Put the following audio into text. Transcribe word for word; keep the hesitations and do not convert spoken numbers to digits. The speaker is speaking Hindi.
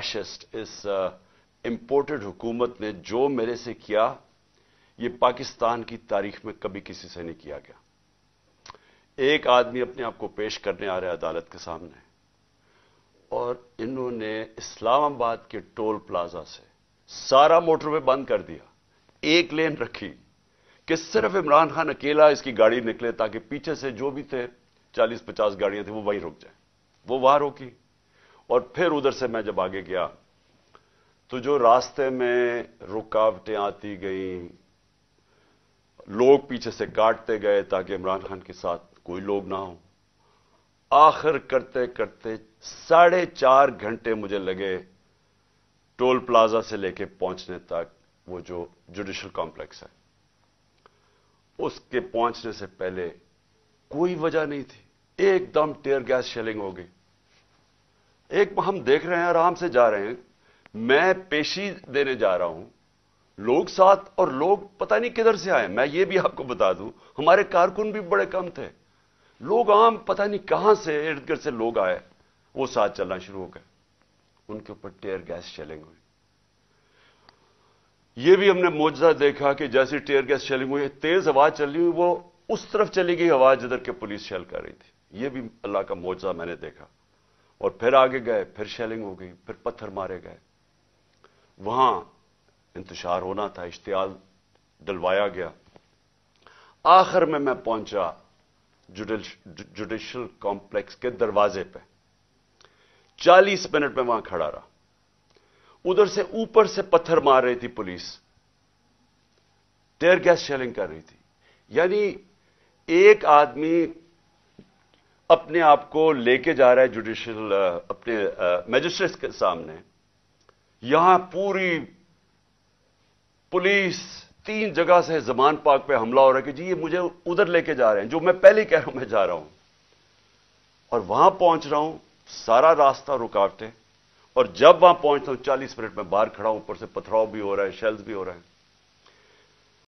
फैशिस्ट, इस इंपोर्टेड हुकूमत ने जो मेरे से किया ये पाकिस्तान की तारीख में कभी किसी से नहीं किया गया। एक आदमी अपने आप को पेश करने आ रहा है अदालत के सामने और इन्होंने इस्लामाबाद के टोल प्लाजा से सारा मोटरवे बंद कर दिया, एक लेन रखी कि सिर्फ इमरान खान अकेला इसकी गाड़ी निकले ताकि पीछे से जो भी थे चालीस पचास गाड़ियां थी वो वहीं रुक जाए। वो वहां रोकी और फिर उधर से मैं जब आगे गया तो जो रास्ते में रुकावटें आती गईं, लोग पीछे से काटते गए ताकि इमरान खान के साथ कोई लोग ना हो। आखिर करते करते साढ़े चार घंटे मुझे लगे टोल प्लाजा से लेके पहुंचने तक, वो जो जुडिशल कॉम्प्लेक्स है उसके पहुंचने से पहले कोई वजह नहीं थी, एकदम टेयर गैस शेलिंग हो गई। एक हम देख रहे हैं, आराम से जा रहे हैं, मैं पेशी देने जा रहा हूं, लोग साथ, और लोग पता नहीं किधर से आए। मैं ये भी आपको बता दूं हमारे कारकुन भी बड़े कम थे, लोग आम पता नहीं कहां से इर्द गिर्द से लोग आए, वो साथ चलना शुरू हो गए, उनके ऊपर टेयर गैस शेलिंग हुई। ये भी हमने मौजूदा देखा कि जैसी टेयर गैस शेलिंग हुई, तेज आवाज चल रही हुई, वो उस तरफ चली गई आवाज जिधर के पुलिस शेल कर रही थी। ये भी अल्लाह का मौजूदा मैंने देखा। और फिर आगे गए, फिर शेलिंग हो गई, फिर पत्थर मारे गए। वहां इंतशार होना था, इश्तियाल डलवाया गया। आखिर में मैं पहुंचा जुडिशल कॉम्प्लेक्स के दरवाजे पे, चालीस मिनट में वहां खड़ा रहा। उधर से ऊपर से पत्थर मार रही थी पुलिस, टेयर गैस शेलिंग कर रही थी। यानी एक आदमी अपने आप को लेके जा रहा है जुडिशल अपने मैजिस्ट्रेट्स के सामने, यहां पूरी पुलिस, तीन जगह से जमान पार्क पे हमला हो रहा है कि जी ये मुझे उधर लेके जा रहे हैं जो मैं पहले कह रहा हूं मैं जा रहा हूं, और वहां पहुंच रहा हूं, सारा रास्ता रुकावटें, और जब वहां पहुंचता हूं चालीस मिनट में बाहर खड़ा हूं, ऊपर से पथराव भी हो रहा है, शेल्स भी हो रहे हैं।